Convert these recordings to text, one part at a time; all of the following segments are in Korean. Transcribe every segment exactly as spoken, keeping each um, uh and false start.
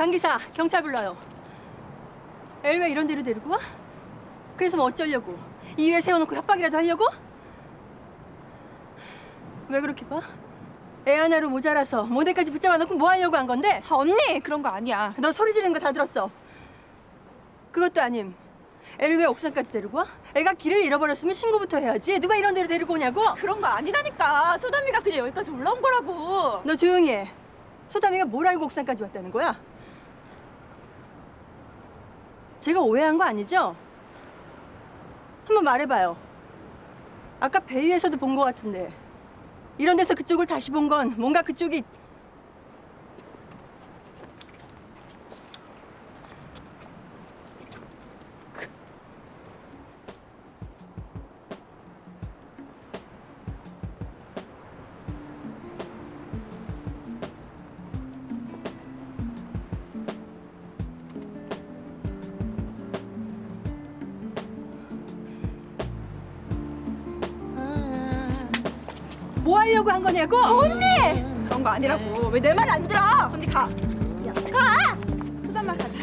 강기사, 경찰 불러요. 애를 왜 이런 데로 데리고 와? 그래서 뭐 어쩌려고? 이유에 세워놓고 협박이라도 하려고? 왜 그렇게 봐? 애 하나로 모자라서 모델까지 붙잡아놓고 뭐 하려고 한 건데? 아, 언니! 그런 거 아니야. 너 소리 지르는 거 다 들었어. 그것도 아님. 애를 왜 옥상까지 데리고 와? 애가 길을 잃어버렸으면 신고부터 해야지. 누가 이런 데로 데리고 오냐고? 아, 그런 거 아니라니까. 소담이가 그냥 여기까지 올라온 거라고. 너 조용히 해. 소담이가 뭘 알고 옥상까지 왔다는 거야? 제가 오해한 거 아니죠? 한번 말해봐요. 아까 배 위에서도 본 거 같은데. 이런 데서 그쪽을 다시 본 건 뭔가 그쪽이... 뭐 하려고 한 거냐고? 언니! 그런 거 아니라고. 왜 내 말 안 들어? 언니 가. 야, 가! 소담아 가자.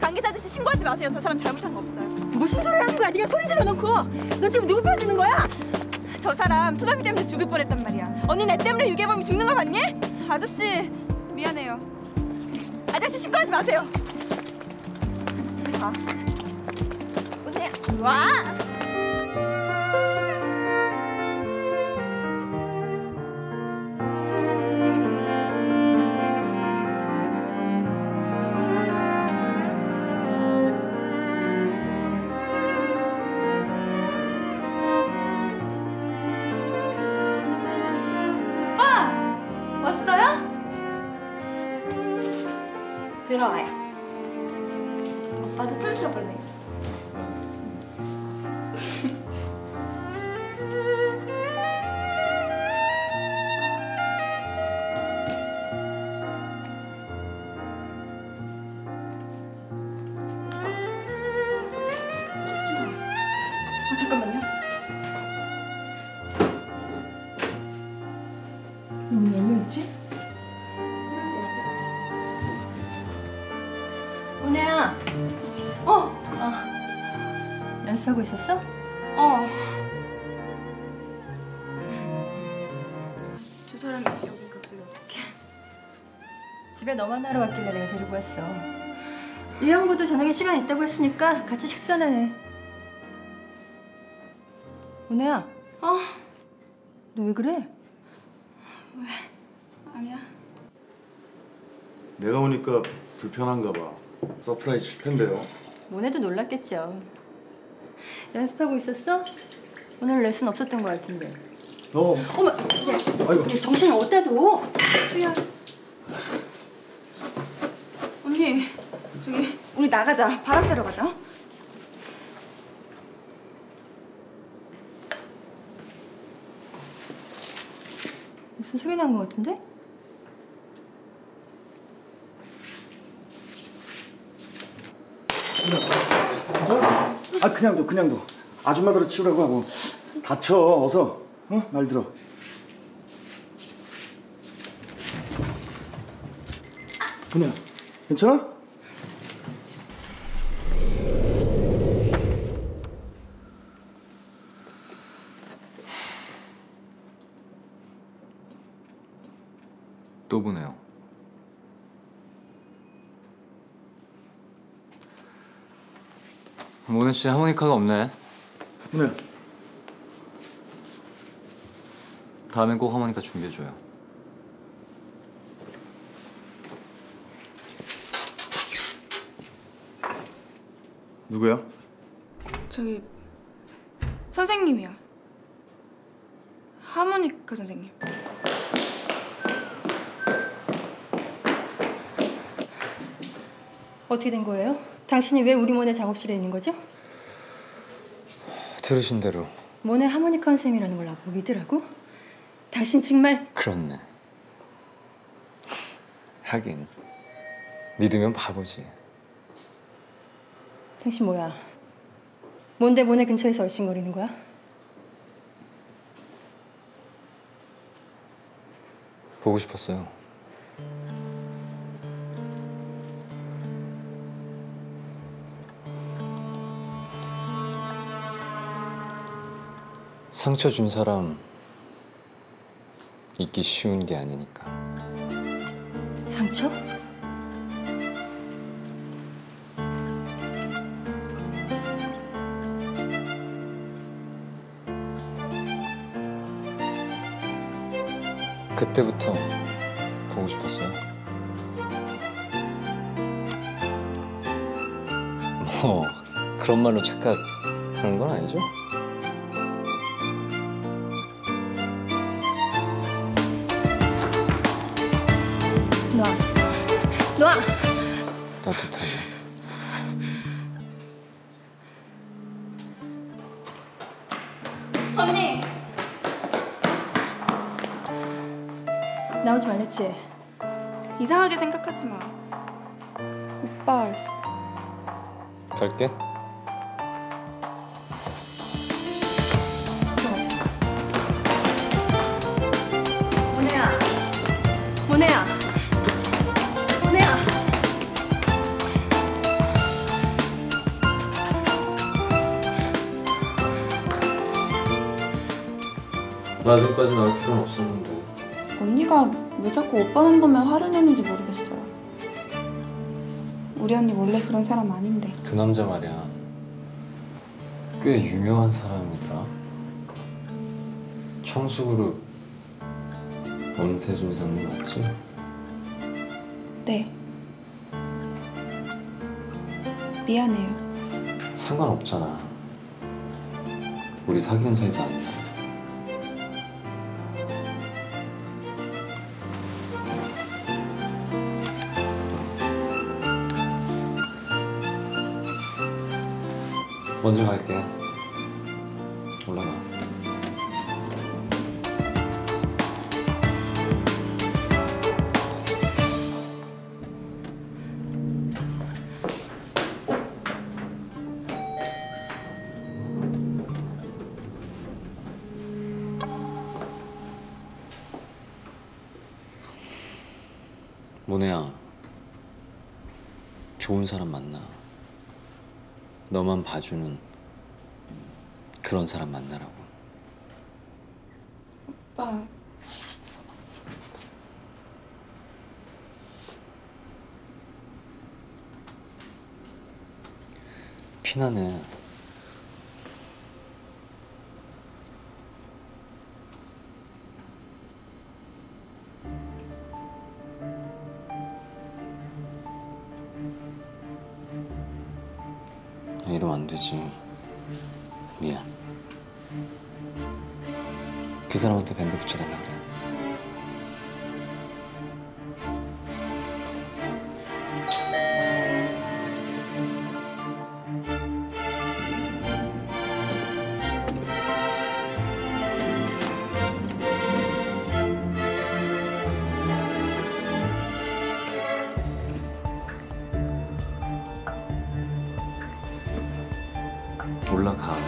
강기사 아저씨 신고하지 마세요. 저 사람 잘못한 거 없어요. 무슨 소리 하는 거야? 네가 소리 질러놓고. 너 지금 누구 편드는 거야? 저 사람 소담이 때문에 죽을 뻔했단 말이야. 언니 내 때문에 유괴범이 죽는 거 봤니? 아저씨 미안해요. 아저씨 신고하지 마세요. 언니 가. 언니 와! 들어와요. 오빠도 쫄쫄벌레. 아, 잠깐만요. 너무 어려웠지? 은혜야. 어? 어. 연습하고 있었어? 어. 두 사람이 여기 갑자기 어떻게? 집에 너 만나러 왔길래 내가 데리고 왔어. 이형부도 저녁에 시간 있다고 했으니까 같이 식사나 해. 은혜야. 어? 너 왜 그래? 왜? 아니야. 내가 오니까 불편한가 봐. 서프라이즈 칠 텐데요. 모네도 놀랐겠죠. 연습하고 있었어? 오늘 레슨 없었던 것 같은데. 어. 어머. 아이고. 정신을 어디다 둬? 수야. 언니, 저기 우리 나가자. 바람 쐬러 가자. 무슨 소리 난 것 같은데? 아 그냥 둬 그냥 둬. 아줌마들을 치우라고 하고. 다쳐 어서. 어? 말 들어. 분야 괜찮아? 또 보네요. 모네 씨 하모니카가 없네. 네. 다음엔 꼭 하모니카 준비해줘요. 누구야? 저기 선생님이야. 하모니카 선생님. 어떻게 된 거예요? 당신이 왜 우리 모네 작업실에 있는 거죠? 들으신 대로 모네 하모니카 선생님이라는 걸 나보고 믿으라고? 당신 정말... 그렇네. 하긴 믿으면 바보지. 당신 뭐야? 뭔데 모네 근처에서 얼씬거리는 거야? 보고 싶었어요. 상처 준 사람 잊기 쉬운 게 아니니까. 상처? 그때부터 보고 싶었어요. 뭐 그런 말로 착각하는 건 아니죠? 놓아. 놓아. 따뜻하네. 언니. 나오지 말랬지? 이상하게 생각하지 마. 오빠. 갈게. 들어가자. 모네야. 모네야. 나중까지 나올 필요는 없었는데. 언니가 왜 자꾸 오빠만 보면 화를 내는지 모르겠어요. 우리 언니 원래 그런 사람 아닌데. 그 남자 말이야, 꽤 유명한 사람이더라. 청수그룹 엄세준 상무 맞지? 네. 미안해요. 상관없잖아. 우리 사귀는 사이도 아니고. 먼저 갈게. 올라가. 모네야, 좋은 사람 만나. 너만 봐주는 그런 사람 만나라고. 오빠. 피나네. 이러면 안 되지. 미안. 그 사람한테 밴드 붙여달라 그래. 올라가.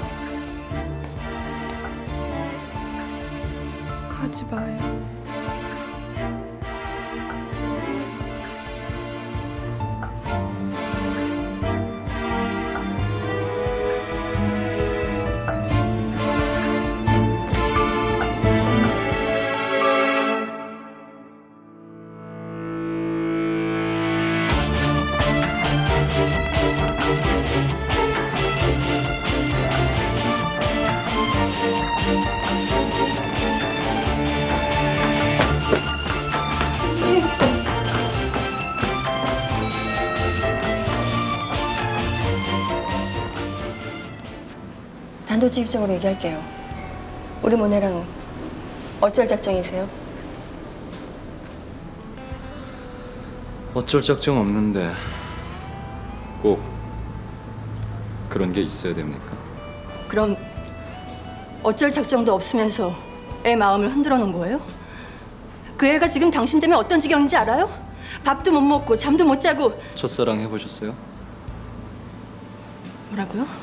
가지 마요. 단도직입적으로 얘기할게요. 우리 모네랑 어쩔 작정이세요? 어쩔 작정 없는데 꼭 그런 게 있어야 됩니까? 그럼 어쩔 작정도 없으면서 애 마음을 흔들어 놓은 거예요? 그 애가 지금 당신 때문에 어떤 지경인지 알아요? 밥도 못 먹고 잠도 못 자고. 첫사랑 해보셨어요? 뭐라고요?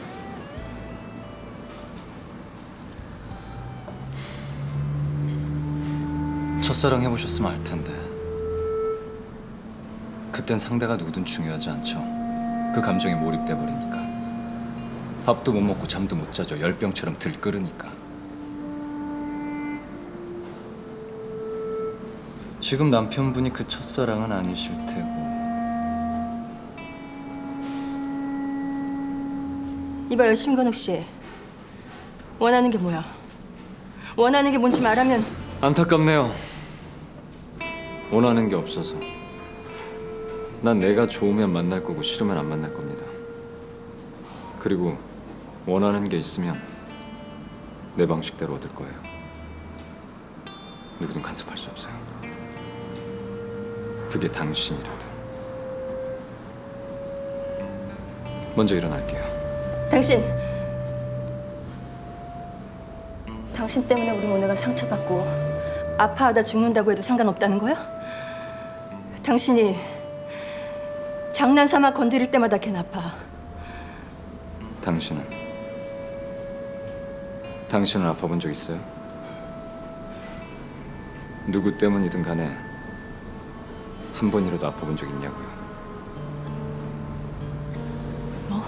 첫사랑 해보셨으면 알 텐데. 그땐 상대가 누구든 중요하지 않죠. 그 감정에 몰입돼 버리니까. 밥도 못 먹고 잠도 못 자죠. 열병처럼 들끓으니까. 지금 남편분이 그 첫사랑은 아니실 테고. 이봐요, 심건욱 씨. 원하는 게 뭐야? 원하는 게 뭔지 말하면. 안타깝네요. 원하는 게 없어서. 난 내가 좋으면 만날 거고 싫으면 안 만날 겁니다. 그리고 원하는 게 있으면 내 방식대로 얻을 거예요. 누구든 간섭할 수 없어요. 그게 당신이라도. 먼저 일어날게요. 당신! 당신 때문에 우리 모녀가 상처받고 아파하다 죽는다고 해도 상관없다는 거야? 당신이 장난삼아 건드릴 때마다 걔는 아파. 당신은? 당신은 아파본 적 있어요? 누구 때문이든 간에 한 번이라도 아파본 적 있냐고요? 뭐?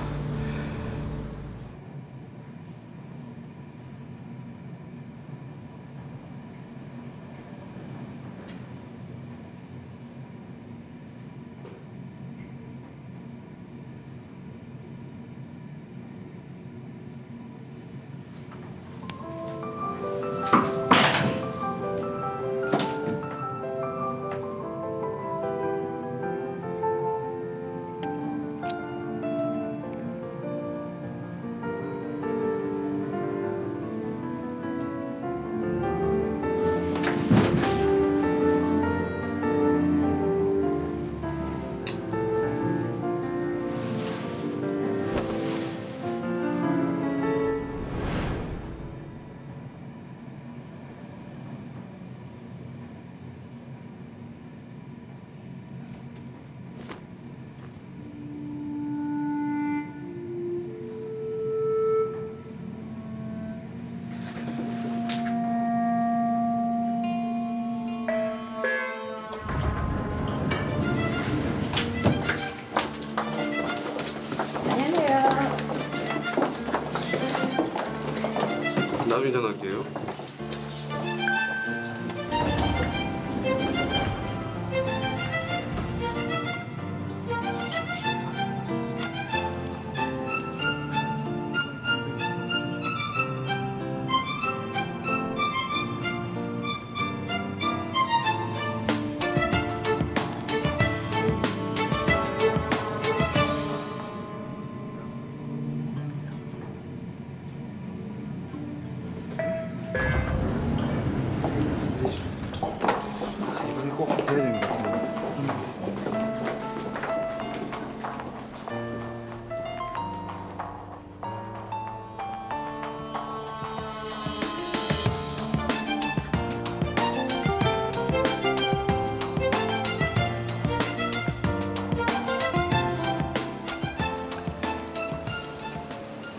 나중에 전화할게요.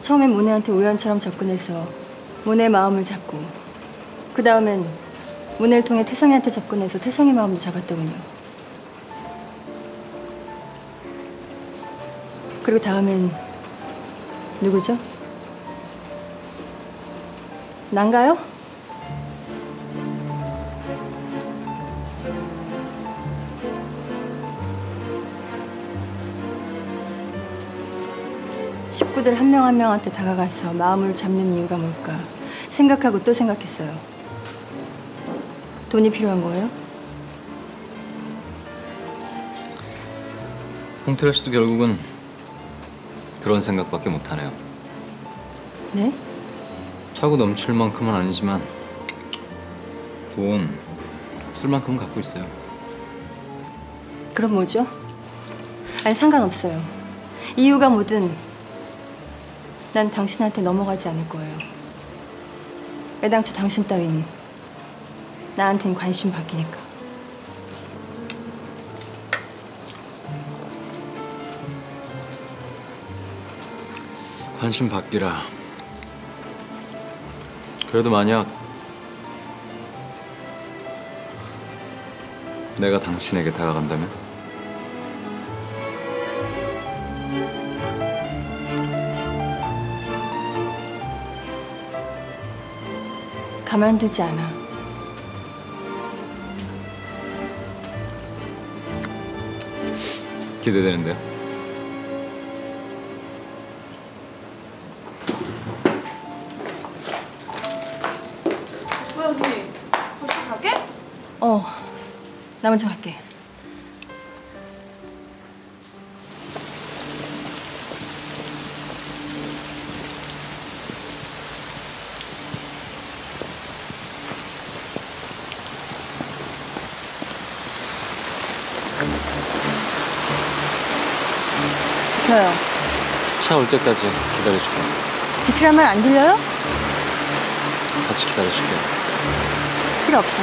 처음엔 모네한테 우연처럼 접근해서 모네의 마음을 잡고, 그 다음엔 모네를 통해 태성이한테 접근해서 태성이 마음도 잡았더군요. 그리고 다음엔 누구죠? 난가요? 식구들 한 명 한 명한테 다가가서 마음을 잡는 이유가 뭘까 생각하고 또 생각했어요. 돈이 필요한 거예요? 홍태라 씨도 결국은 그런 생각밖에 못하네요. 네? 차고 넘칠 만큼은 아니지만 돈 쓸 만큼은 갖고 있어요. 그럼 뭐죠? 아니, 상관없어요. 이유가 뭐든 난 당신한테 넘어가지 않을 거예요. 애당초 당신 따윈 나한텐 관심 밖이니까. 관심 밖이라. 그래도 만약 내가 당신에게 다가간다면? 가만두지 않아. 기대되는데요. 왜 언니? 벌써 가게? 어, 나 먼저 갈게. 차 올 때까지 기다려줄게. 비키란 말 안 들려요? 같이 기다려줄게. 필요 없어.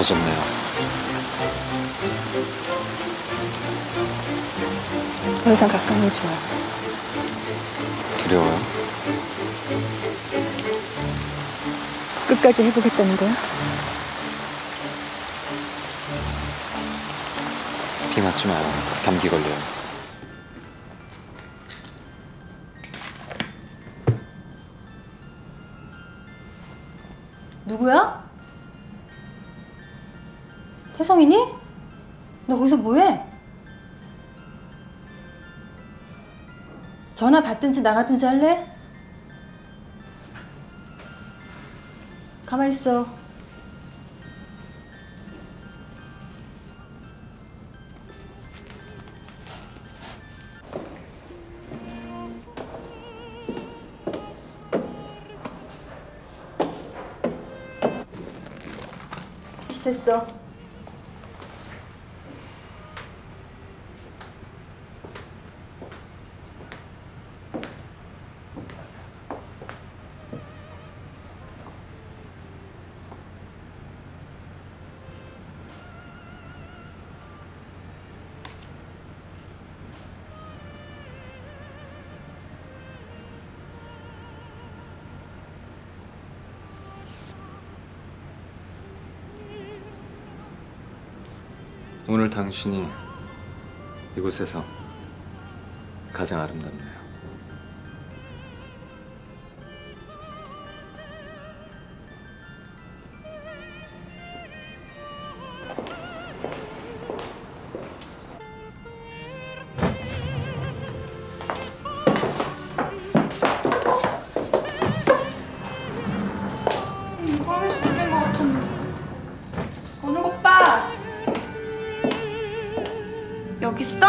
젖었네요. 더 이상 가까이 오지 마요. 두려워요? 끝까지 해보겠다는 거야? 비 맞지 마요. 감기 걸려요. 누구야? 혜성이니? 너 거기서 뭐해? 전화 받든지 나가든지 할래? 가만히 있어. 됐어. 오늘 당신이 이곳에서 가장 아름답네요. 여기 있어?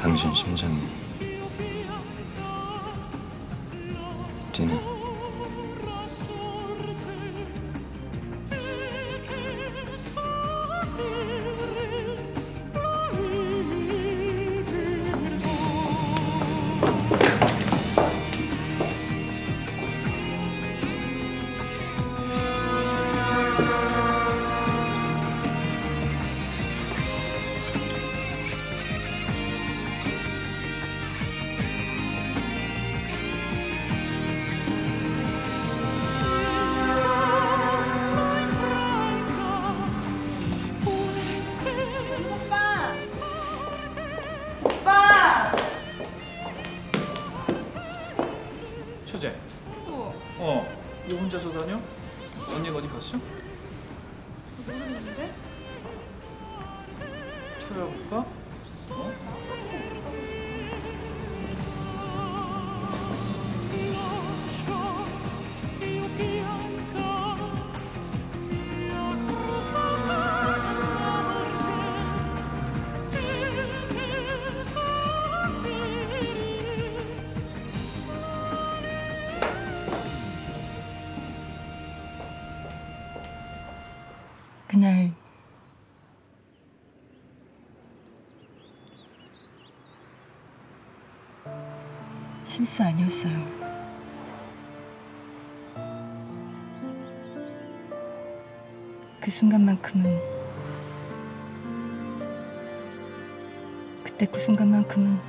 당신 심장이 뛰는 초재. 어. 어. 너 혼자서 다녀? 언니는 어디 갔어? 모르겠는데? 찾아볼까? 어? 실수 아니었어요. 그 순간만큼은, 그때 그 순간만큼은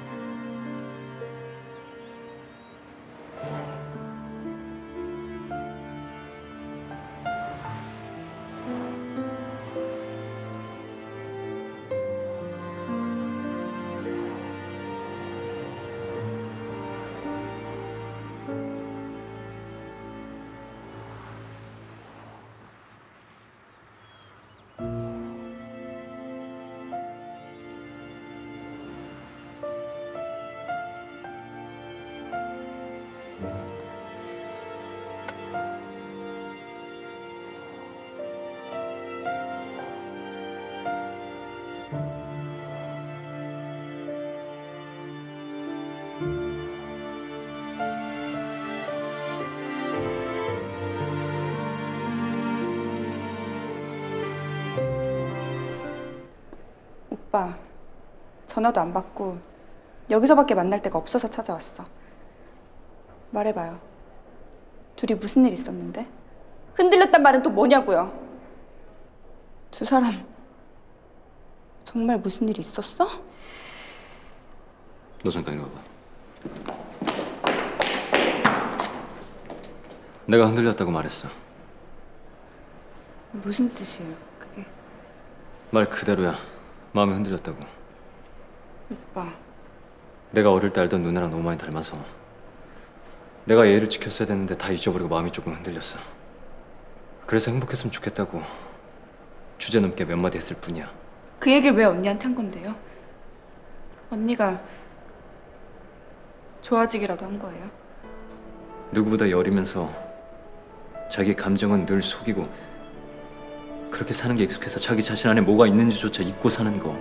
오빠, 전화도 안 받고 여기서밖에 만날 데가 없어서 찾아왔어. 말해봐요. 둘이 무슨 일 있었는데? 흔들렸단 말은 또 뭐냐고요? 두 사람 정말 무슨 일이 있었어? 너 잠깐 일어나봐. 내가 흔들렸다고 말했어. 무슨 뜻이에요, 그게? 말 그대로야. 마음이 흔들렸다고. 오빠, 내가 어릴 때 알던 누나랑 너무 많이 닮아서 내가 예의를 지켰어야 되는데 다 잊어버리고 마음이 조금 흔들렸어. 그래서 행복했으면 좋겠다고 주제 넘게 몇 마디 했을 뿐이야. 그 얘기를 왜 언니한테 한 건데요? 언니가 좋아지기라도 한 거예요? 누구보다 여리면서 자기 감정은 늘 속이고 그렇게 사는 게 익숙해서 자기 자신 안에 뭐가 있는지조차 잊고 사는 거.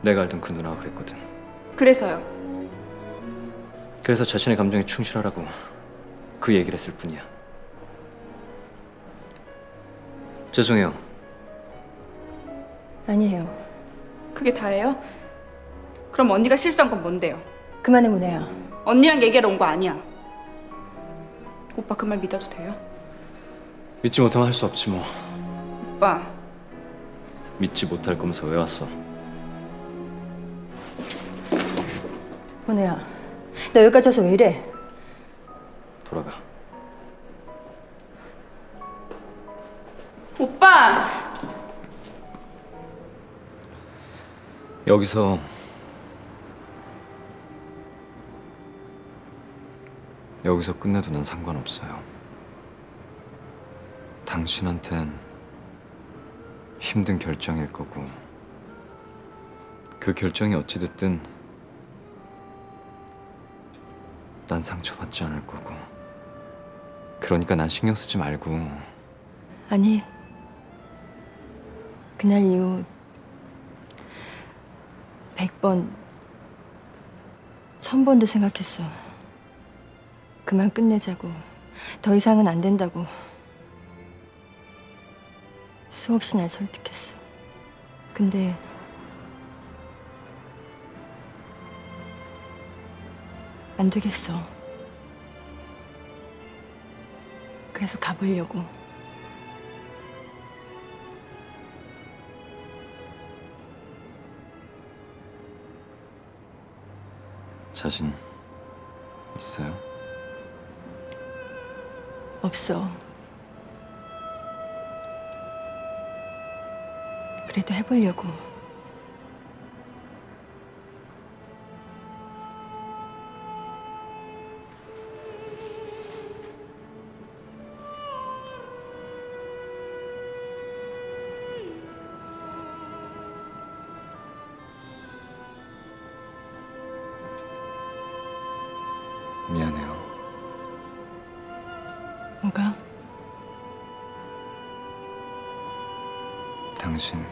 내가 알던 그 누나가 그랬거든. 그래서요? 그래서 자신의 감정에 충실하라고 그 얘기를 했을 뿐이야. 죄송해요. 아니에요. 그게 다예요? 그럼 언니가 실수한 건 뭔데요? 그만해, 문혜야. 언니랑 얘기하러 온 거 아니야. 오빠, 그 말 믿어도 돼요? 믿지 못하면 할 수 없지 뭐. 오빠, 믿지 못할 거면서 왜 왔어? 문혜야, 나 여기까지 와서 왜 이래? 돌아가. 오빠! 여기서 여기서 끝내도 난 상관없어요. 당신한텐 힘든 결정일 거고 그 결정이 어찌됐든 난 상처받지 않을 거고 그러니까 난 신경 쓰지 말고. 아니, 그날 이후 백 번, 천 번도 생각했어. 그만 끝내자고, 더 이상은 안 된다고. 수없이 날 설득했어. 근데 안 되겠어. 그래서 가보려고. 자신 있어요? 없어. 그래도 해보려고. 미안해요. 뭐가? 당신